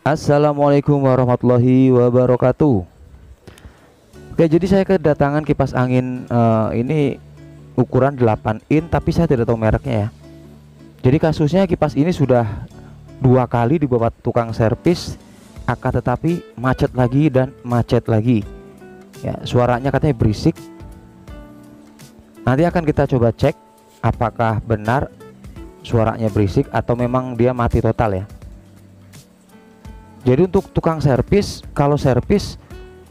Assalamualaikum warahmatullahi wabarakatuh. Oke, jadi saya kedatangan kipas angin ini ukuran 8 in, tapi saya tidak tahu mereknya ya. Jadi kasusnya kipas ini sudah 2 kali dibawa tukang servis, akan tetapi macet lagi dan macet lagi ya. Suaranya katanya berisik. Nanti akan kita coba cek apakah benar suaranya berisik atau memang dia mati total ya. Jadi untuk tukang servis, kalau servis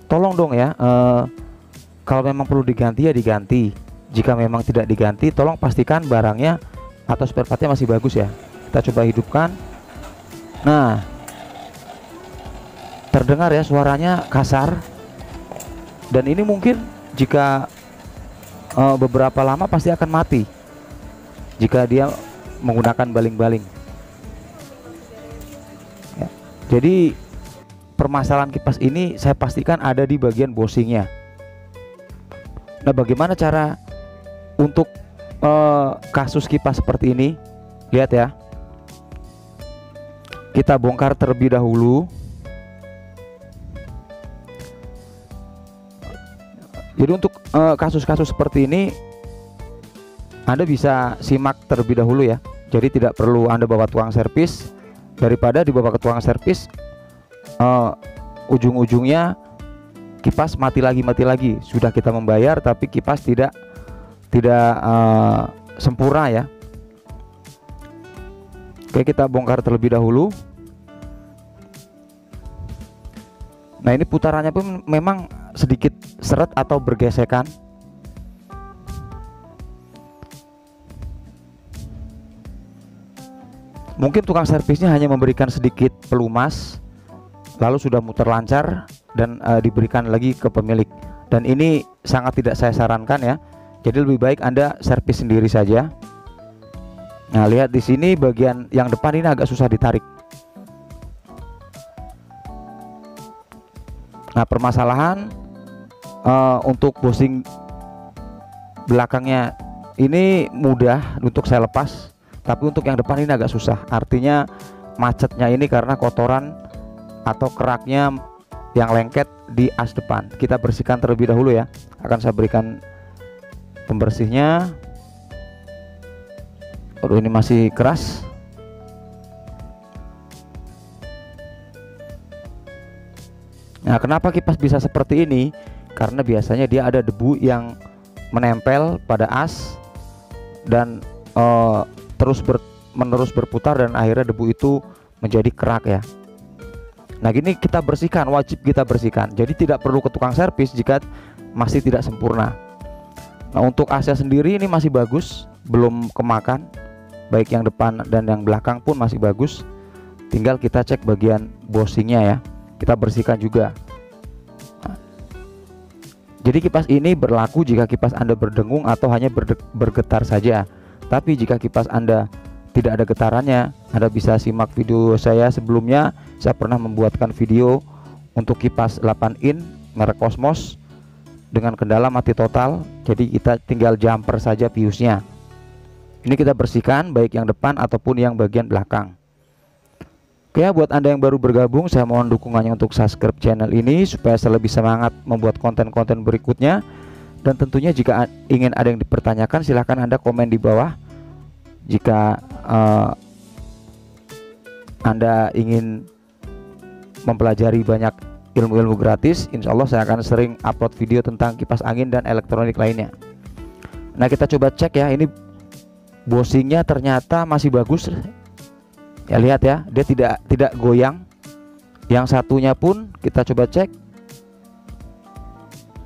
tolong dong ya, kalau memang perlu diganti ya diganti. Jika memang tidak diganti, tolong pastikan barangnya atau spare partnya masih bagus ya. Kita coba hidupkan. Nah, terdengar ya suaranya kasar. Dan ini mungkin jika beberapa lama pasti akan mati jika dia menggunakan baling-baling. Jadi permasalahan kipas ini saya pastikan ada di bagian bosingnya. Nah, bagaimana cara untuk kasus kipas seperti ini? Lihat ya, kita bongkar terlebih dahulu. Jadi untuk kasus-kasus seperti ini Anda bisa simak terlebih dahulu ya. Jadi tidak perlu Anda bawa tukang servis, daripada dibawa ke tukang servis ujung-ujungnya kipas mati lagi. Sudah kita membayar tapi kipas tidak sempurna ya. Oke, kita bongkar terlebih dahulu. Nah, ini putarannya pun memang sedikit seret atau bergesekan. Mungkin tukang servisnya hanya memberikan sedikit pelumas, lalu sudah muter lancar dan diberikan lagi ke pemilik. Dan ini sangat tidak saya sarankan ya. Jadi lebih baik Anda servis sendiri saja. Nah, lihat di sini bagian yang depan ini agak susah ditarik. Nah, permasalahan untuk bosing belakangnya ini mudah untuk saya lepas. Tapi untuk yang depan ini agak susah. Artinya macetnya ini karena kotoran atau keraknya yang lengket di as depan. Kita bersihkan terlebih dahulu ya. Akan saya berikan pembersihnya. Aduh, ini masih keras. Nah, kenapa kipas bisa seperti ini? Karena biasanya dia ada debu yang menempel pada as dan terus menerus berputar dan akhirnya debu itu menjadi kerak ya. Nah, gini kita bersihkan, wajib kita bersihkan. Jadi tidak perlu ke tukang servis jika masih tidak sempurna. Nah, untuk asnya sendiri ini masih bagus, belum kemakan. Baik yang depan dan yang belakang pun masih bagus. Tinggal kita cek bagian bosingnya ya. Kita bersihkan juga. Nah, jadi kipas ini berlaku jika kipas Anda berdengung atau hanya bergetar saja. Tapi jika kipas Anda tidak ada getarannya, Anda bisa simak video saya sebelumnya. Saya pernah membuatkan video untuk kipas 8 in merek Cosmos dengan kendala mati total. Jadi kita tinggal jumper saja piusnya. Ini kita bersihkan baik yang depan ataupun yang bagian belakang. Oke, buat Anda yang baru bergabung, saya mohon dukungannya untuk subscribe channel ini supaya saya lebih semangat membuat konten-konten berikutnya. Dan tentunya jika ingin ada yang dipertanyakan, silahkan Anda komen di bawah. Jika Anda ingin mempelajari banyak ilmu-ilmu gratis, insya Allah saya akan sering upload video tentang kipas angin dan elektronik lainnya. Nah, kita coba cek ya. Ini bosingnya ternyata masih bagus ya. Lihat ya, dia tidak goyang. Yang satunya pun kita coba cek.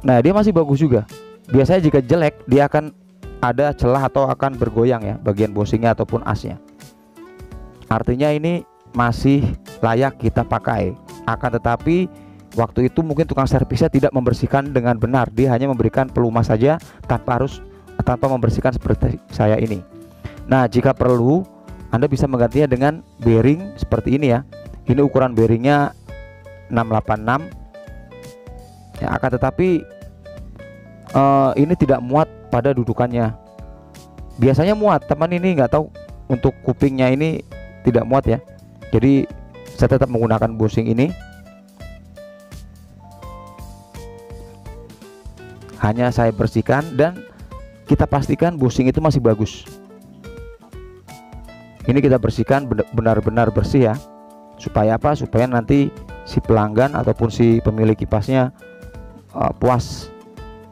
Nah, dia masih bagus juga. Biasanya jika jelek dia akan ada celah atau akan bergoyang ya bagian bosingnya ataupun asnya. Artinya ini masih layak kita pakai. Akan tetapi waktu itu mungkin tukang servisnya tidak membersihkan dengan benar. Dia hanya memberikan pelumas saja tanpa membersihkan seperti saya ini. Nah, jika perlu Anda bisa menggantinya dengan bearing seperti ini ya. Ini ukuran bearingnya 686 ya. Akan tetapi ini tidak muat pada dudukannya. Biasanya muat, teman ini nggak tahu untuk kupingnya ini tidak muat ya. Jadi saya tetap menggunakan bushing ini. Hanya saya bersihkan dan kita pastikan bushing itu masih bagus. Ini kita bersihkan benar-benar bersih ya. Supaya apa? Supaya nanti si pelanggan ataupun si pemilik kipasnya puas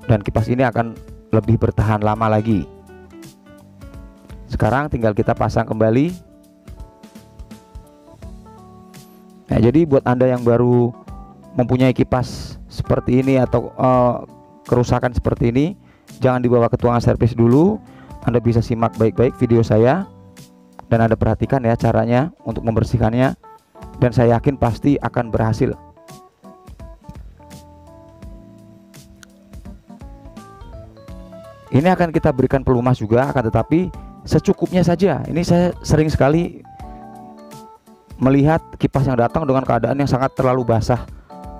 dan kipas ini akan lebih bertahan lama lagi. Sekarang tinggal kita pasang kembali. Nah, jadi buat Anda yang baru mempunyai kipas seperti ini atau kerusakan seperti ini, jangan dibawa ke tukang servis dulu. Anda bisa simak baik-baik video saya dan Anda perhatikan ya caranya untuk membersihkannya, dan saya yakin pasti akan berhasil. Ini akan kita berikan pelumas juga, akan tetapi secukupnya saja. Ini saya sering sekali melihat kipas yang datang dengan keadaan yang sangat terlalu basah,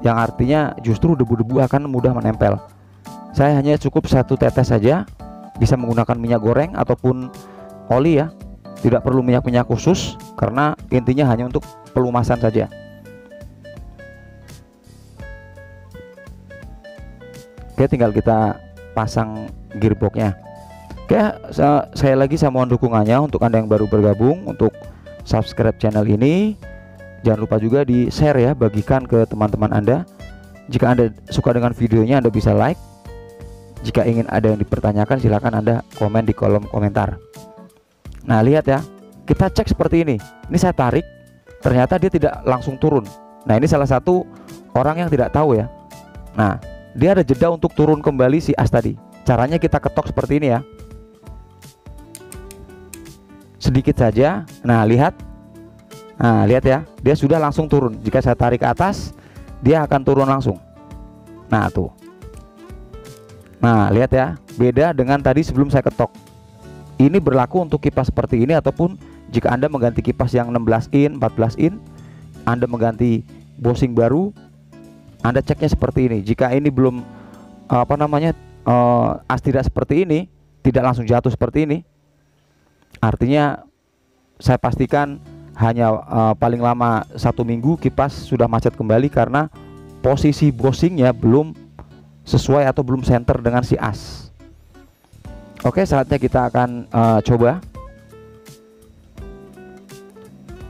yang artinya justru debu-debu akan mudah menempel. Saya hanya cukup 1 tetes saja, bisa menggunakan minyak goreng ataupun oli ya. Tidak perlu minyak-minyak khusus karena intinya hanya untuk pelumasan saja. Oke, tinggal kita pasang gearboxnya. Oke, saya mohon dukungannya untuk Anda yang baru bergabung, untuk subscribe channel ini. Jangan lupa juga di share ya, bagikan ke teman-teman Anda. Jika Anda suka dengan videonya, Anda bisa like. Jika ingin ada yang dipertanyakan, silahkan Anda komen di kolom komentar. Nah, lihat ya, kita cek seperti ini. Ini saya tarik, ternyata dia tidak langsung turun. Nah, ini salah satu orang yang tidak tahu ya. Nah, dia ada jeda untuk turun kembali si as tadi. Caranya kita ketok seperti ini ya, sedikit saja. Nah, lihat, nah lihat ya, dia sudah langsung turun. Jika saya tarik ke atas, dia akan turun langsung. Nah tuh, nah lihat ya, beda dengan tadi sebelum saya ketok. Ini berlaku untuk kipas seperti ini ataupun jika Anda mengganti kipas yang 16 in, 14 in, Anda mengganti bushing baru, Anda ceknya seperti ini. Jika ini belum as tidak seperti ini, tidak langsung jatuh seperti ini, artinya saya pastikan hanya paling lama 1 minggu kipas sudah macet kembali karena posisi bushingnya belum sesuai atau belum center dengan si as. Oke, saatnya kita akan coba.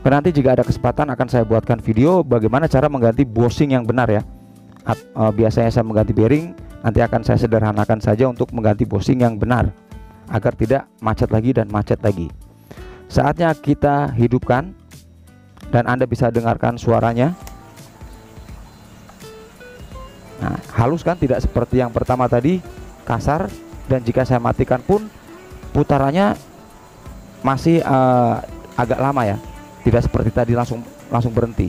Nanti jika ada kesempatan akan saya buatkan video bagaimana cara mengganti bushing yang benar ya. Biasanya saya mengganti bearing, nanti akan saya sederhanakan saja untuk mengganti bushing yang benar agar tidak macet lagi dan macet lagi. Saatnya kita hidupkan dan Anda bisa dengarkan suaranya. Nah, halus kan, tidak seperti yang pertama tadi kasar. Dan jika saya matikan pun putarannya masih agak lama ya, tidak seperti tadi langsung berhenti.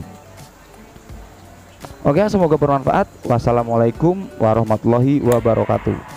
Oke, semoga bermanfaat. Wassalamualaikum warahmatullahi wabarakatuh.